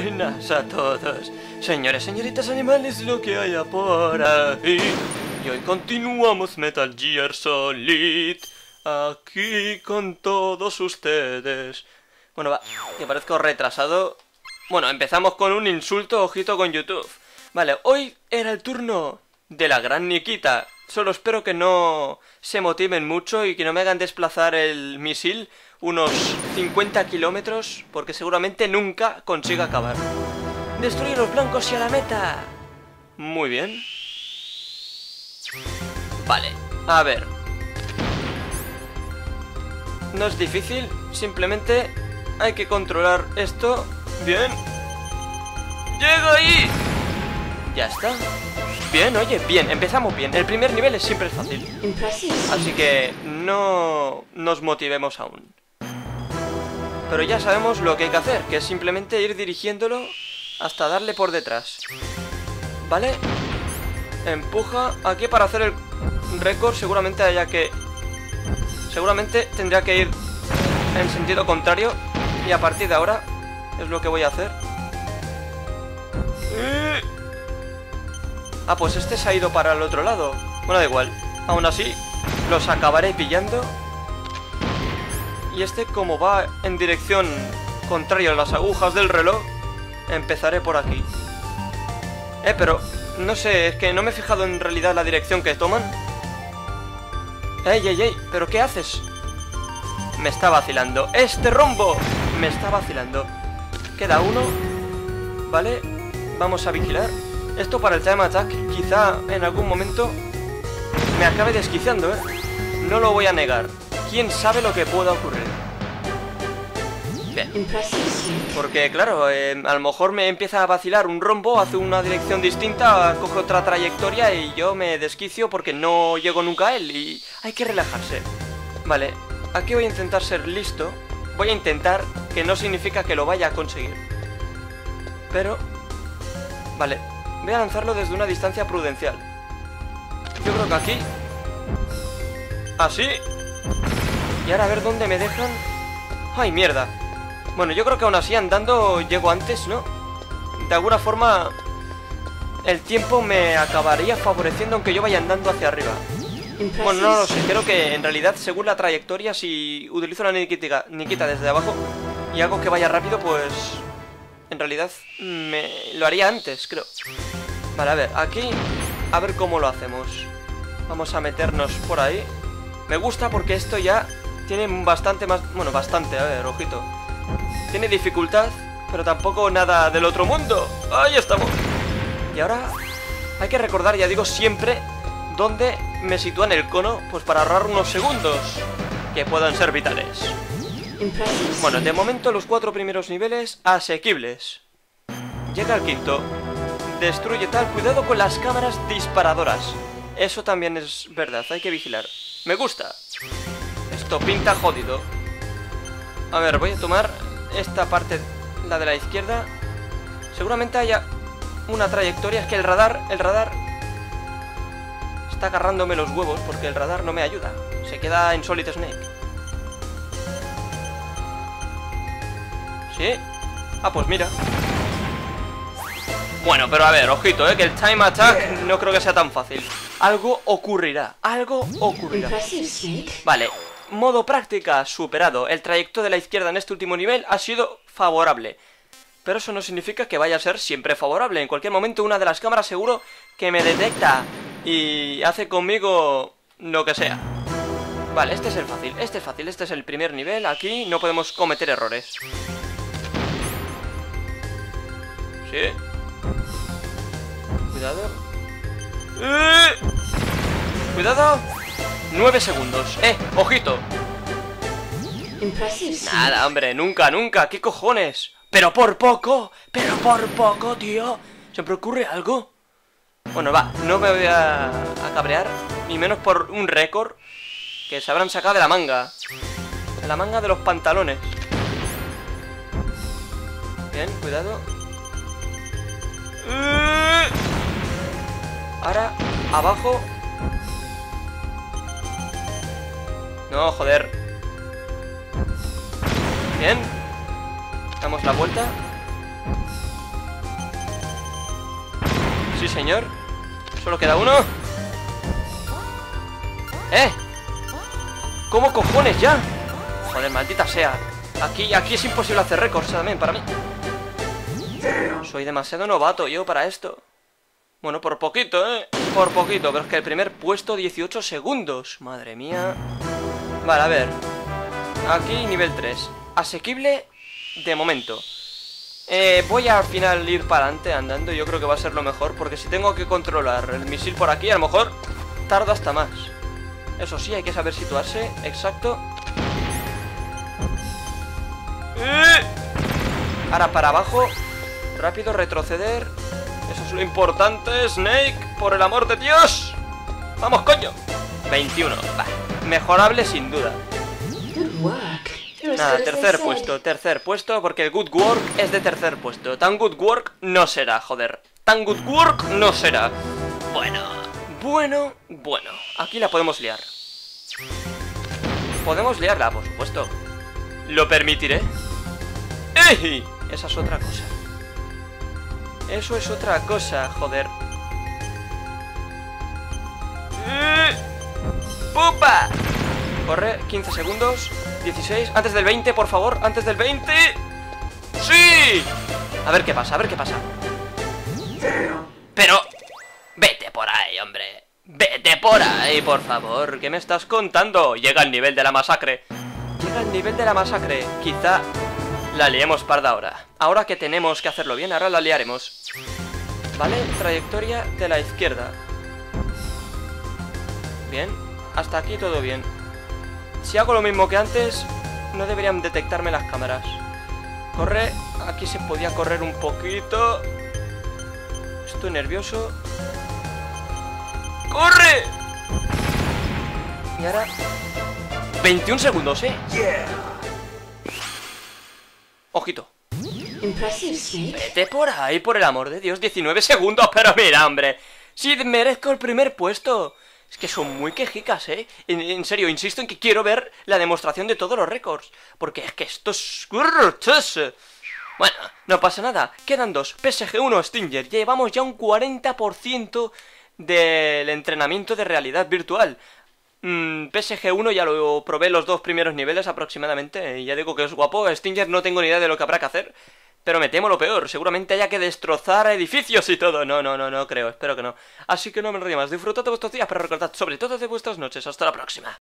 buenas a todos, señores, señoritas, animales, lo que haya por ahí. Y hoy continuamos Metal Gear Solid, aquí con todos ustedes. Bueno, va, que parezco retrasado. Bueno, empezamos con un insulto, ojito con YouTube. Vale, hoy era el turno de la gran Nikita. Solo espero que no se motiven mucho y que no me hagan desplazar el misil unos 50 kilómetros, porque seguramente nunca consiga acabar. ¡Destruye los blancos y a la meta! Muy bien. Vale, a ver. No es difícil, simplemente hay que controlar esto. Bien. ¡Llego ahí! Ya está. Bien, oye, bien, empezamos bien. El primer nivel siempre es fácil. Así que no nos motivemos aún. Pero ya sabemos lo que hay que hacer, que es simplemente ir dirigiéndolo hasta darle por detrás. ¿Vale? Empuja. Aquí para hacer el récord seguramente haya que... Seguramente tendría que ir en sentido contrario. Y a partir de ahora es lo que voy a hacer. Ah, pues este se ha ido para el otro lado. Bueno, da igual. Aún así, los acabaré pillando. Y este, como va en dirección contraria a las agujas del reloj, empezaré por aquí. Pero, no sé, es que no me he fijado en realidad la dirección que toman. Ey, ¿pero qué haces? Me está vacilando. ¡Este rombo! Me está vacilando. Queda uno. Vale, vamos a vigilar. Esto para el time attack quizá en algún momento me acabe desquiciando, ¿eh? No lo voy a negar. ¿Quién sabe lo que pueda ocurrir? Bien. Porque, claro, a lo mejor me empieza a vacilar un rombo, hace una dirección distinta, coge otra trayectoria y yo me desquicio porque no llego nunca a él y hay que relajarse. Vale, aquí voy a intentar ser listo. Voy a intentar, que no significa que lo vaya a conseguir. Pero... Vale. Voy a lanzarlo desde una distancia prudencial. Yo creo que aquí. Así. Y ahora a ver dónde me dejan. ¡Ay, mierda! Bueno, yo creo que aún así andando llego antes, ¿no? De alguna forma el tiempo me acabaría favoreciendo aunque yo vaya andando hacia arriba. Bueno, no lo sé. Creo que en realidad según la trayectoria, si utilizo la Nikita desde abajo y hago que vaya rápido, pues... En realidad me lo haría antes, creo. Vale, a ver, aquí. A ver cómo lo hacemos. Vamos a meternos por ahí. Me gusta porque esto ya tiene bastante más... Bueno, bastante, a ver, ojito. Tiene dificultad, pero tampoco nada del otro mundo. Ahí estamos. Y ahora hay que recordar, ya digo, siempre dónde me sitúan el cono, pues para ahorrar unos segundos que puedan ser vitales. Bueno, de momento los 4 primeros niveles asequibles. Llega el 5º. Destruye tal, cuidado con las cámaras disparadoras. Eso también es verdad, hay que vigilar. Me gusta. Esto pinta jodido. A ver, voy a tomar esta parte, la de la izquierda. Seguramente haya una trayectoria. Es que el radar está agarrándome los huevos porque el radar no me ayuda. Se queda en Solid Snake. ¿Sí? Ah, pues mira. Bueno, pero a ver, ojito, que el time attack no creo que sea tan fácil. Algo ocurrirá, algo ocurrirá. Vale, modo práctica superado. El trayecto de la izquierda en este último nivel ha sido favorable. Pero eso no significa que vaya a ser siempre favorable. En cualquier momento una de las cámaras seguro que me detecta y hace conmigo lo que sea. Vale, este es el fácil, este es fácil, este es el primer nivel. Aquí no podemos cometer errores. ¿Sí? Cuidado. Cuidado. 9 segundos. Ojito. Nada, hombre, nunca, nunca. ¿Qué cojones? Pero por poco, tío. ¿Siempre ocurre algo? Bueno, va, no me voy a cabrear. Ni menos por un récord que se habrán sacado de la manga. De la manga de los pantalones. Bien, cuidado. Ahora, abajo. No, joder. Bien. Damos la vuelta. Sí, señor. Solo queda uno. ¿Cómo cojones ya? Joder, maldita sea. Aquí es imposible hacer récords también para mí. Soy demasiado novato yo para esto. Bueno, por poquito, por poquito. Pero es que el primer puesto, 18 segundos. Madre mía. Vale, a ver. Aquí nivel 3. Asequible de momento. Voy a al final ir para adelante andando. Yo creo que va a ser lo mejor. Porque si tengo que controlar el misil por aquí, a lo mejor tardo hasta más. Eso sí, hay que saber situarse. Exacto. Ahora para abajo. Rápido, retroceder. Eso es lo importante, Snake. Por el amor de Dios. Vamos, coño. 21. Bah. Mejorable sin duda. Nada, tercer puesto, porque el good work es de tercer puesto. Tan good work no será, joder. Tan good work no será. Bueno. Aquí la podemos liar. Podemos liarla, por supuesto. Lo permitiré. ¡Ey! Esa es otra cosa. Eso es otra cosa, joder. ¡Pupa! Corre, 15 segundos. 16, antes del 20, por favor. Antes del 20. ¡Sí! A ver qué pasa, a ver qué pasa. Pero... vete por ahí, hombre. Vete por ahí, por favor. ¿Qué me estás contando? Llega al nivel de la masacre. Llega al nivel de la masacre. Quizá la liemos parda ahora. Ahora que tenemos que hacerlo bien, ahora la liaremos. Vale, trayectoria de la izquierda. Bien, hasta aquí todo bien. Si hago lo mismo que antes, no deberían detectarme las cámaras. Corre, aquí se podía correr un poquito. Estoy nervioso. ¡Corre! Y ahora... 21 segundos, ¿eh? Yeah. Ojito. Vete por ahí, por el amor de Dios. 19 segundos, pero mira, hombre. Si merezco el primer puesto. Es que son muy quejicas, ¿eh? En serio, insisto en que quiero ver la demostración de todos los récords. Porque es que esto es... Bueno, no pasa nada. Quedan dos. PSG1, Stinger. Llevamos ya un 40% del entrenamiento de realidad virtual. PSG1 ya lo probé los dos primeros niveles aproximadamente. Ya digo que es guapo. Stinger no tengo ni idea de lo que habrá que hacer. Pero me temo lo peor, seguramente haya que destrozar edificios y todo. No creo, espero que no. Así que no me enrollo más, disfrutad de vuestros días, pero recordad sobre todo de vuestras noches. Hasta la próxima.